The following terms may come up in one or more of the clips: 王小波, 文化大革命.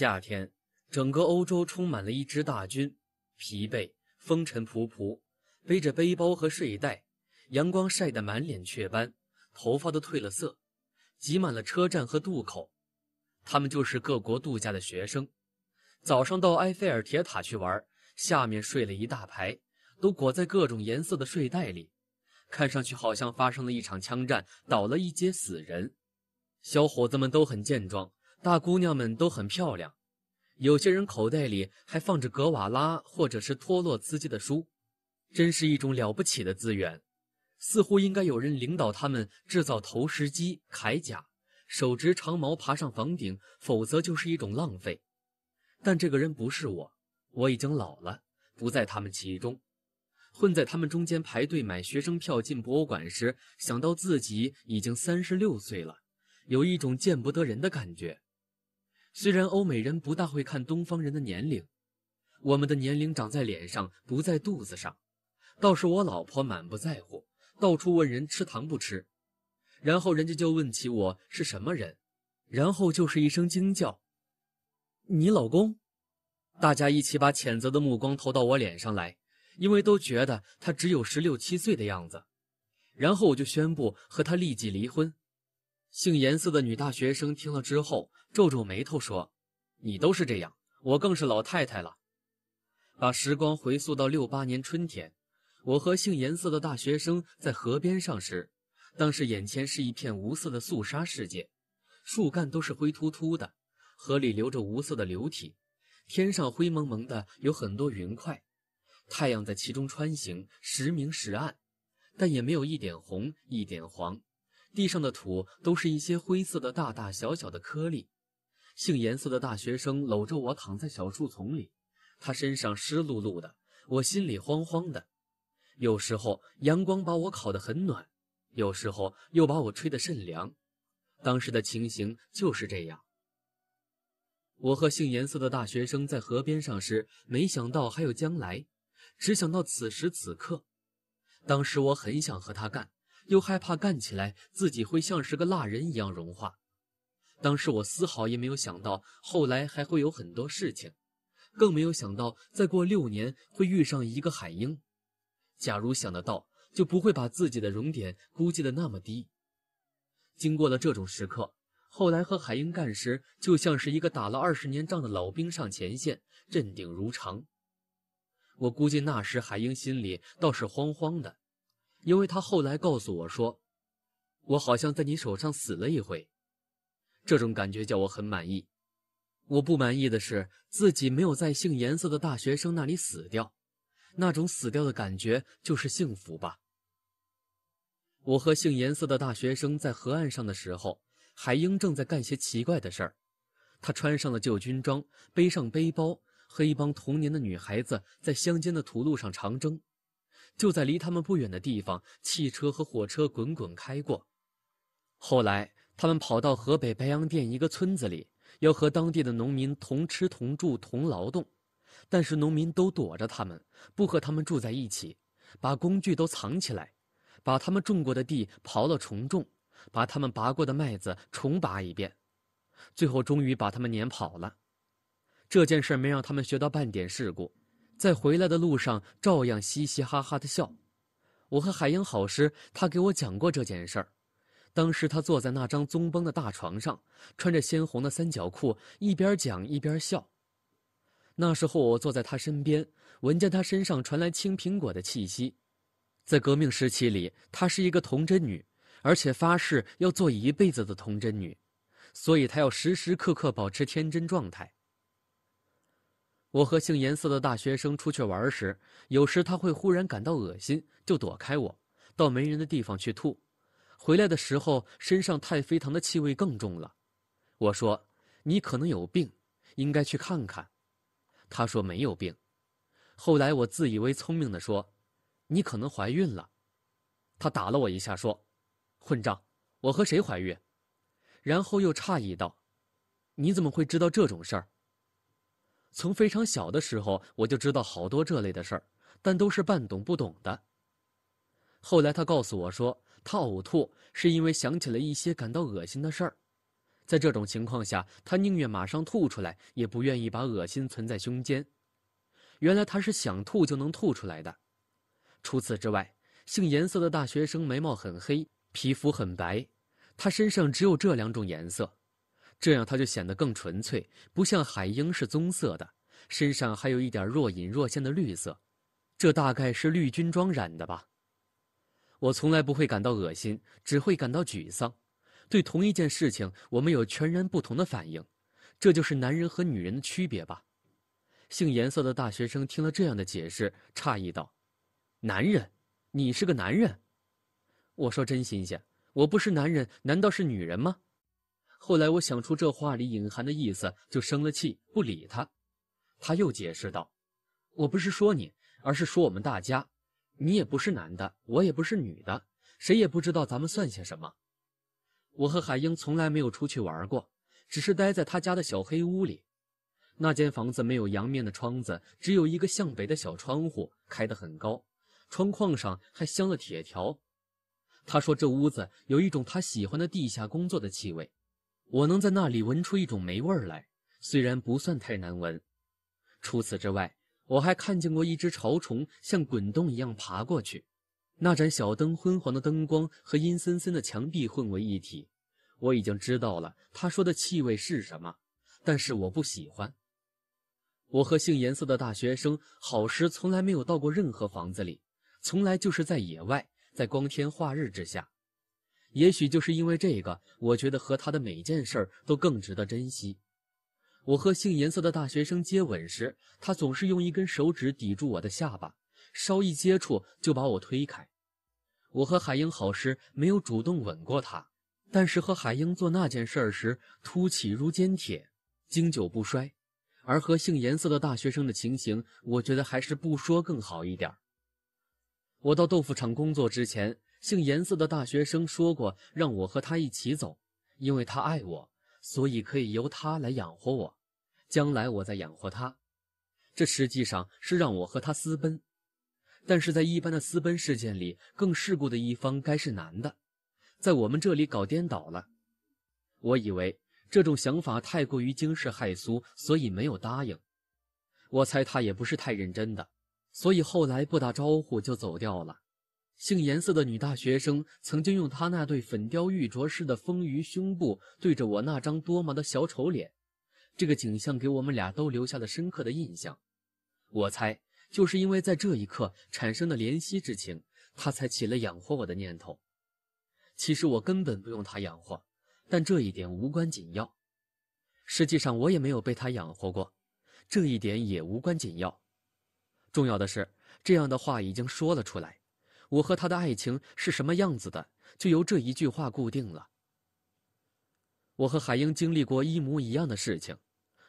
夏天，整个欧洲充满了一支大军，疲惫、风尘仆仆，背着背包和睡袋，阳光晒得满脸雀斑，头发都褪了色，挤满了车站和渡口。他们就是各国度假的学生，早上到埃菲尔铁塔去玩，下面睡了一大排，都裹在各种颜色的睡袋里，看上去好像发生了一场枪战，倒了一街死人。小伙子们都很健壮，大姑娘们都很漂亮，有些人口袋里还放着格瓦拉或者是托洛茨基的书，真是一种了不起的资源。似乎应该有人领导他们制造投石机、铠甲。 手执长矛爬上房顶，否则就是一种浪费。但这个人不是我，我已经老了，不在他们其中。混在他们中间排队买学生票进博物馆时，想到自己已经36岁了，有一种见不得人的感觉。虽然欧美人不大会看东方人的年龄，我们的年龄长在脸上，不在肚子上。倒是我老婆满不在乎，到处问人吃糖不吃。 然后人家就问起我是什么人，然后就是一声惊叫：“你老公！”大家一起把谴责的目光投到我脸上来，因为都觉得他只有16、17岁的样子。然后我就宣布和他立即离婚。姓颜色的女大学生听了之后皱皱眉头说：“你都是这样，我更是老太太了。”把时光回溯到68年春天，我和姓颜色的大学生在河边上时。 当时眼前是一片无色的肃杀世界，树干都是灰秃秃的，河里流着无色的流体，天上灰蒙蒙的，有很多云块，太阳在其中穿行，时明时暗，但也没有一点红，一点黄。地上的土都是一些灰色的大大小小的颗粒。姓颜色的大学生搂着我躺在小树丛里，他身上湿漉漉的，我心里慌慌的。有时候阳光把我烤得很暖。 有时候又把我吹得甚凉，当时的情形就是这样。我和姓颜色的大学生在河边上时，没想到还有将来，只想到此时此刻。当时我很想和他干，又害怕干起来自己会像是个蜡人一样融化。当时我丝毫也没有想到后来还会有很多事情，更没有想到再过6年会遇上一个海鹰。假如想得到。 就不会把自己的熔点估计的那么低。经过了这种时刻，后来和海鹰干时，就像是一个打了20年仗的老兵上前线，镇定如常。我估计那时海鹰心里倒是慌慌的，因为他后来告诉我说：“我好像在你手上死了一回。”这种感觉叫我很满意。我不满意的是自己没有在姓颜色的大学生那里死掉。 那种死掉的感觉就是幸福吧。我和姓颜色的大学生在河岸上的时候，海英正在干些奇怪的事儿。他穿上了旧军装，背上背包，和一帮同年的女孩子在乡间的土路上长征。就在离他们不远的地方，汽车和火车滚滚开过。后来，他们跑到河北白洋淀一个村子里，要和当地的农民同吃同住同劳动。 但是农民都躲着他们，不和他们住在一起，把工具都藏起来，把他们种过的地刨了重种，把他们拔过的麦子重拔一遍，最后终于把他们撵跑了。这件事没让他们学到半点世故，在回来的路上照样嘻嘻哈哈的笑。我和海英好时，他给我讲过这件事儿。当时他坐在那张棕绷的大床上，穿着鲜红的三角裤，一边讲一边笑。 那时候我坐在他身边，闻见他身上传来青苹果的气息。在革命时期里，她是一个童贞女，而且发誓要做一辈子的童贞女，所以她要时时刻刻保持天真状态。我和姓颜色的大学生出去玩时，有时她会忽然感到恶心，就躲开我，到没人的地方去吐。回来的时候，身上太妃糖的气味更重了。我说：“你可能有病，应该去看看。” 他说没有病，后来我自以为聪明地说：“你可能怀孕了。”他打了我一下说：“混账，我和谁怀孕？”然后又诧异道：“你怎么会知道这种事儿？”从非常小的时候我就知道好多这类的事儿，但都是半懂不懂的。后来他告诉我说，他呕吐是因为想起了一些感到恶心的事儿，在这种情况下，他宁愿马上吐出来，也不愿意把恶心存在胸间。原来他是想吐就能吐出来的。除此之外，姓颜色的大学生眉毛很黑，皮肤很白，他身上只有这两种颜色，这样他就显得更纯粹，不像海英是棕色的，身上还有一点若隐若现的绿色，这大概是绿军装染的吧。我从来不会感到恶心，只会感到沮丧。对同一件事情，我们有全然不同的反应，这就是男人和女人的区别吧。姓颜色的大学生听了这样的解释，诧异道：“男人，你是个男人？”我说：“真新鲜，我不是男人，难道是女人吗？”后来我想出这话里隐含的意思，就生了气，不理他。他又解释道：“我不是说你，而是说我们大家。你也不是男的，我也不是女的，谁也不知道咱们算些什么。”我和海英从来没有出去玩过，只是待在他家的小黑屋里。那间房子没有阳面的窗子，只有一个向北的小窗户，开得很高，窗框上还镶了铁条。他说这屋子有一种他喜欢的地下工作的气味，我能在那里闻出一种霉味来，虽然不算太难闻。除此之外，我还看见过一只潮虫像滚动一样爬过去，那盏小灯昏黄的灯光和阴森森的墙壁混为一体。我已经知道了他说的气味是什么，但是我不喜欢。我和姓颜色的大学生好时从来没有到过任何房子里，从来就是在野外，在光天化日之下。也许就是因为这个，我觉得和他的每件事都更值得珍惜。我和姓颜色的大学生接吻时，他总是用一根手指抵住我的下巴，稍一接触就把我推开。我和海英好时没有主动吻过他，但是和海英做那件事时凸起如坚铁，经久不衰。而和姓颜色的大学生的情形，我觉得还是不说更好一点。我到豆腐厂工作之前，姓颜色的大学生说过让我和他一起走，因为他爱我，所以可以由他来养活我，将来我再养活他。这实际上是让我和他私奔，但是在一般的私奔事件里，更世故的一方该是男的，在我们这里搞颠倒了。我以为这种想法太过于惊世骇俗，所以没有答应。我猜他也不是太认真的，所以后来不打招呼就走掉了。姓颜色的女大学生曾经用她那对粉雕玉琢似的丰腴胸部对着我那张多毛的小丑脸，这个景象给我们俩都留下了深刻的印象。我猜就是因为在这一刻产生的怜惜之情，她才起了养活我的念头。其实我根本不用她养活，但这一点无关紧要。实际上我也没有被他养活过，这一点也无关紧要。重要的是，这样的话已经说了出来，我和他的爱情是什么样子的，就由这一句话固定了。我和海英经历过一模一样的事情。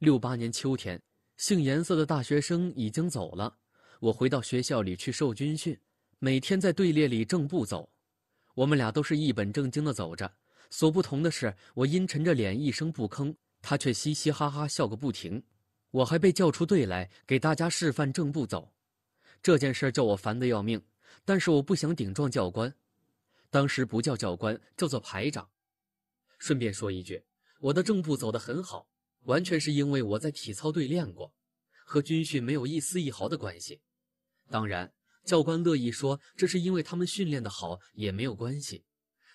68年秋天，姓颜色的大学生已经走了，我回到学校里去受军训，每天在队列里正步走。我们俩都是一本正经地走着，所不同的是，我阴沉着脸一声不吭，他却嘻嘻哈哈笑个不停。我还被叫出队来，给大家示范正步走。这件事叫我烦得要命，但是我不想顶撞教官，当时不叫教官，叫做排长。顺便说一句，我的正步走得很好，完全是因为我在体操队练过，和军训没有一丝一毫的关系。当然，教官乐意说这是因为他们训练得好，也没有关系。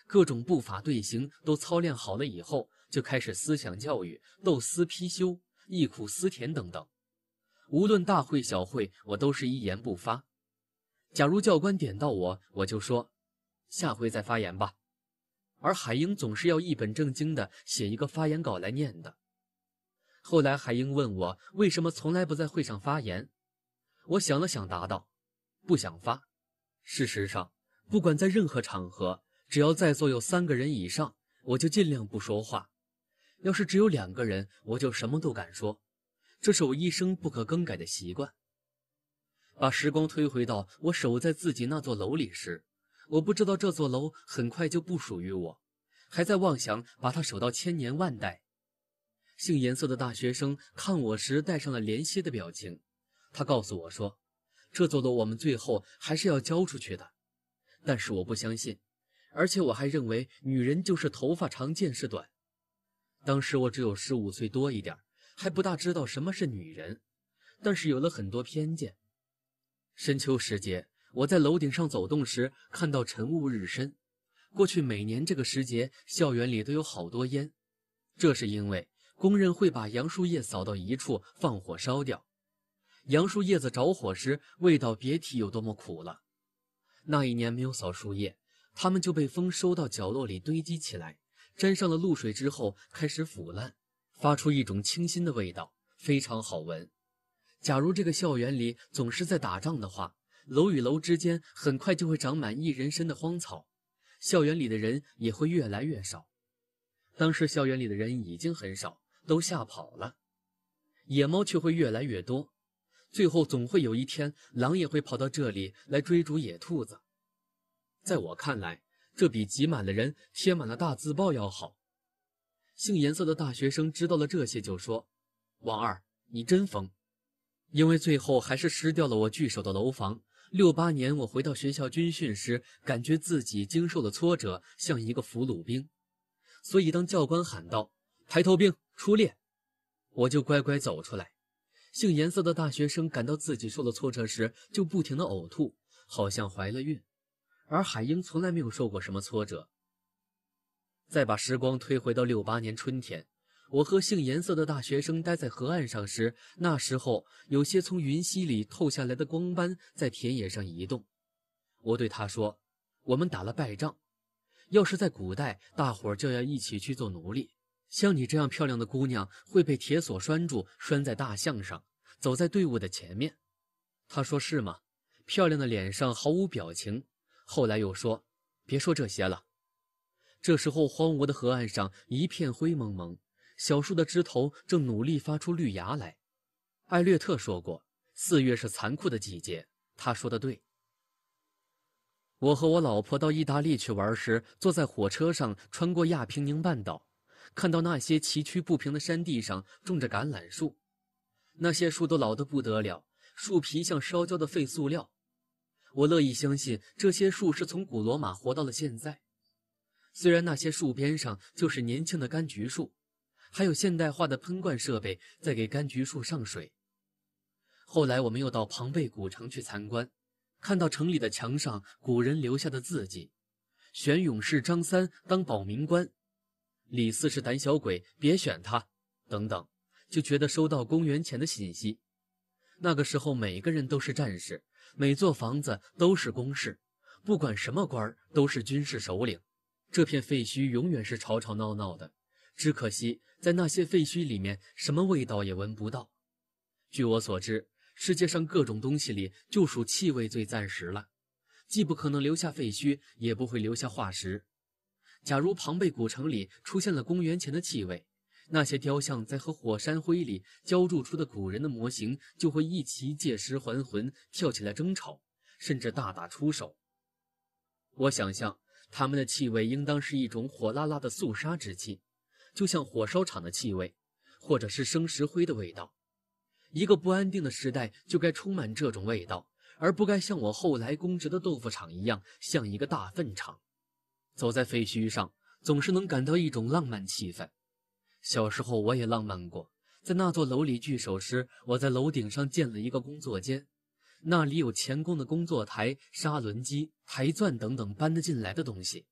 各种步法队形都操练好了以后，就开始思想教育、斗私批修、忆苦思甜等等。无论大会小会，我都是一言不发。假如教官点到我，我就说下回再发言吧。而海英总是要一本正经的写一个发言稿来念的。后来海英问我为什么从来不在会上发言，我想了想答道：不想发。事实上，不管在任何场合，只要在座有3个人以上，我就尽量不说话。要是只有2个人，我就什么都敢说，这是我一生不可更改的习惯。把时光推回到我守在自己那座楼里时，我不知道这座楼很快就不属于我，还在妄想把它守到千年万代。姓颜色的大学生看我时带上了怜惜的表情，他告诉我说，这座楼我们最后还是要交出去的。但是我不相信，而且我还认为女人就是头发长见识短。当时我只有15岁多一点，还不大知道什么是女人，但是有了很多偏见。深秋时节，我在楼顶上走动时看到晨雾日深。过去每年这个时节，校园里都有好多烟，这是因为工人会把杨树叶扫到一处放火烧掉。杨树叶子着火时，味道别提有多么苦了。那一年没有扫树叶，它们就被风收到角落里堆积起来，沾上了露水之后开始腐烂，发出一种清新的味道，非常好闻。假如这个校园里总是在打仗的话，楼与楼之间很快就会长满一人深的荒草，校园里的人也会越来越少。当时校园里的人已经很少，都吓跑了。野猫却会越来越多，最后总会有一天，狼也会跑到这里来追逐野兔子。在我看来，这比挤满了人、贴满了大字报要好。姓颜色的大学生知道了这些，就说：“王二，你真疯！”因为最后还是失掉了我据守的楼房。68年，我回到学校军训时，感觉自己经受了挫折，像一个俘虏兵。所以当教官喊道：“抬头兵，出列！”我就乖乖走出来。姓颜色的大学生感到自己受了挫折时，就不停地呕吐，好像怀了孕。而海英从来没有受过什么挫折。再把时光推回到68年春天，我和姓颜色的大学生待在河岸上时，那时候有些从云溪里透下来的光斑在田野上移动。我对他说：“我们打了败仗，要是在古代，大伙儿就要一起去做奴隶。像你这样漂亮的姑娘会被铁索拴住，拴在大象上，走在队伍的前面。”他说：“是吗？”漂亮的脸上毫无表情。后来又说：“别说这些了。”这时候荒芜的河岸上一片灰蒙蒙，小树的枝头正努力发出绿芽来。艾略特说过，4月是残酷的季节，他说的对。我和我老婆到意大利去玩时，坐在火车上穿过亚平宁半岛，看到那些崎岖不平的山地上种着橄榄树，那些树都老得不得了，树皮像烧焦的废塑料。我乐意相信这些树是从古罗马活到了现在，虽然那些树边上就是年轻的柑橘树，还有现代化的喷灌设备在给柑橘树上水。后来我们又到庞贝古城去参观，看到城里的墙上古人留下的字迹，选勇士张三当保民官，李四是胆小鬼，别选他等等，就觉得收到公元前的信息。那个时候每个人都是战士，每座房子都是工事，不管什么官都是军事首领。这片废墟永远是吵吵闹闹的，只可惜在那些废墟里面什么味道也闻不到。据我所知，世界上各种东西里就属气味最暂时了，既不可能留下废墟，也不会留下化石。假如庞贝古城里出现了公元前的气味，那些雕像在和火山灰里浇筑出的古人的模型就会一齐借尸还魂，跳起来争吵，甚至大打出手。我想象他们的气味应当是一种火辣辣的肃杀之气，就像火烧厂的气味，或者是生石灰的味道。一个不安定的时代就该充满这种味道，而不该像我后来供职的豆腐厂一样，像一个大粪场。走在废墟上，总是能感到一种浪漫气氛。小时候我也浪漫过，在那座楼里聚首时，我在楼顶上建了一个工作间，那里有钳工的工作台、砂轮机、台钻等等搬得进来的东西，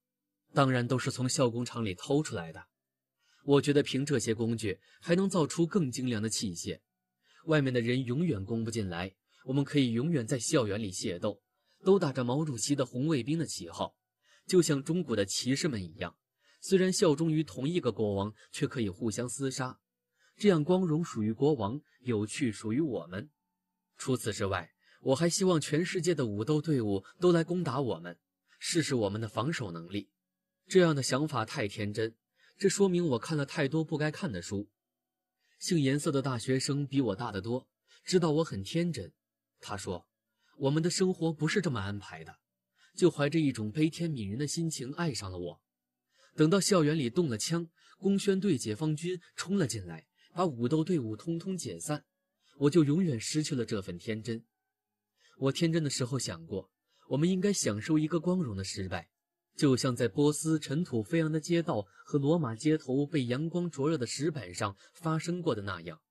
当然都是从校工厂里偷出来的。我觉得凭这些工具还能造出更精良的器械，外面的人永远攻不进来，我们可以永远在校园里械斗，都打着毛主席的红卫兵的旗号，就像中古的骑士们一样。虽然效忠于同一个国王，却可以互相厮杀，这样光荣属于国王，有趣属于我们。除此之外，我还希望全世界的武斗队伍都来攻打我们，试试我们的防守能力。这样的想法太天真，这说明我看了太多不该看的书。姓颜色的大学生比我大得多，知道我很天真。他说：“我们的生活不是这么安排的。”就怀着一种悲天悯人的心情爱上了我。等到校园里动了枪，工宣队、解放军冲了进来，把武斗队伍通通解散，我就永远失去了这份天真。我天真的时候想过，我们应该享受一个光荣的失败，就像在波斯尘土飞扬的街道和罗马街头被阳光灼热的石板上发生过的那样。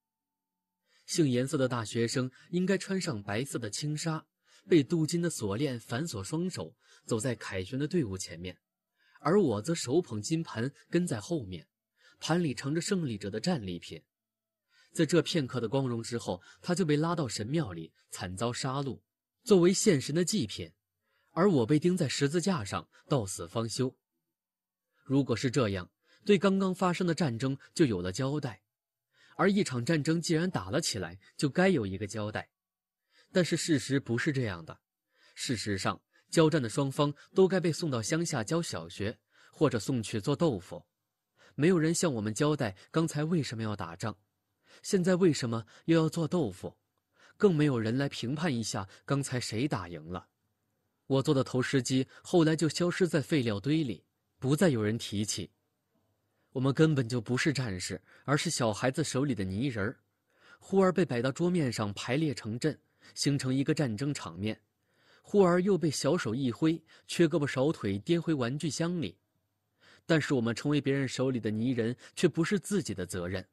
杏颜色的大学生应该穿上白色的轻纱，被镀金的锁链反锁双手，走在凯旋的队伍前面，而我则手捧金盘跟在后面，盘里盛着胜利者的战利品。在这片刻的光荣之后，他就被拉到神庙里，惨遭杀戮，作为献神的祭品。 而我被钉在十字架上，到死方休。如果是这样，对刚刚发生的战争就有了交代。而一场战争既然打了起来，就该有一个交代。但是事实不是这样的。事实上，交战的双方都该被送到乡下教小学，或者送去做豆腐。没有人向我们交代刚才为什么要打仗，现在为什么又要做豆腐，更没有人来评判一下刚才谁打赢了。 我做的投石机后来就消失在废料堆里，不再有人提起。我们根本就不是战士，而是小孩子手里的泥人儿，忽而被摆到桌面上排列成阵，形成一个战争场面；忽而又被小手一挥，缺胳膊少腿颠回玩具箱里。但是我们成为别人手里的泥人，却不是自己的责任。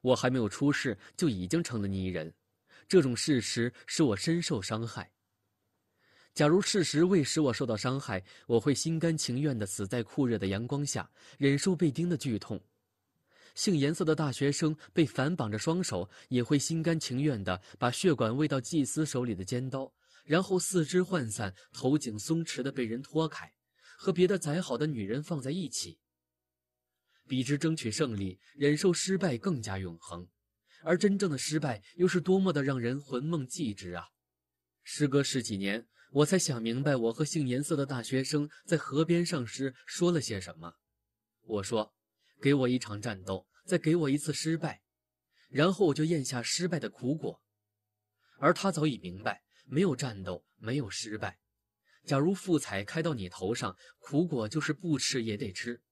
我还没有出世就已经成了泥人，这种事实使我深受伤害。 假如事实未使我受到伤害，我会心甘情愿地死在酷热的阳光下，忍受被钉的剧痛。杏颜色的大学生被反绑着双手，也会心甘情愿地把血管喂到祭司手里的尖刀，然后四肢涣散，头颈松弛地被人拖开，和别的宰好的女人放在一起。比之争取胜利，忍受失败更加永恒，而真正的失败又是多么的让人魂梦悸之啊！时隔十几年。 我才想明白，我和杏颜色的大学生在河边上师说了些什么。我说：“给我一场战斗，再给我一次失败，然后我就咽下失败的苦果。”而他早已明白，没有战斗，没有失败。假如复彩开到你头上，苦果就是不吃也得吃。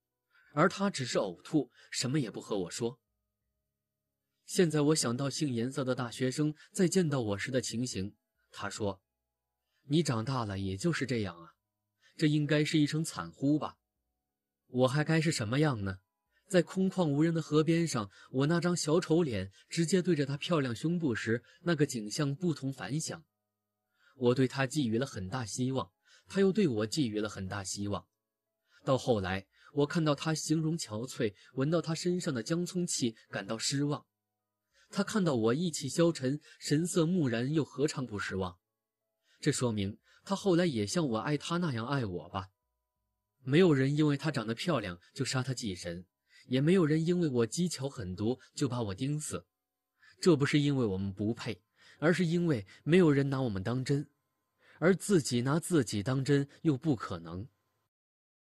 而他只是呕吐，什么也不和我说。现在我想到杏颜色的大学生在见到我时的情形，他说。 你长大了，也就是这样啊，这应该是一声惨呼吧？我还该是什么样呢？在空旷无人的河边上，我那张小丑脸直接对着她漂亮胸部时，那个景象不同凡响。我对她寄予了很大希望，她又对我寄予了很大希望。到后来，我看到她形容憔悴，闻到她身上的姜葱气，感到失望。她看到我意气消沉，神色木然，又何尝不失望？ 这说明他后来也像我爱他那样爱我吧。没有人因为她长得漂亮就杀她祭神，也没有人因为我技巧狠毒就把我钉死。这不是因为我们不配，而是因为没有人拿我们当真，而自己拿自己当真又不可能。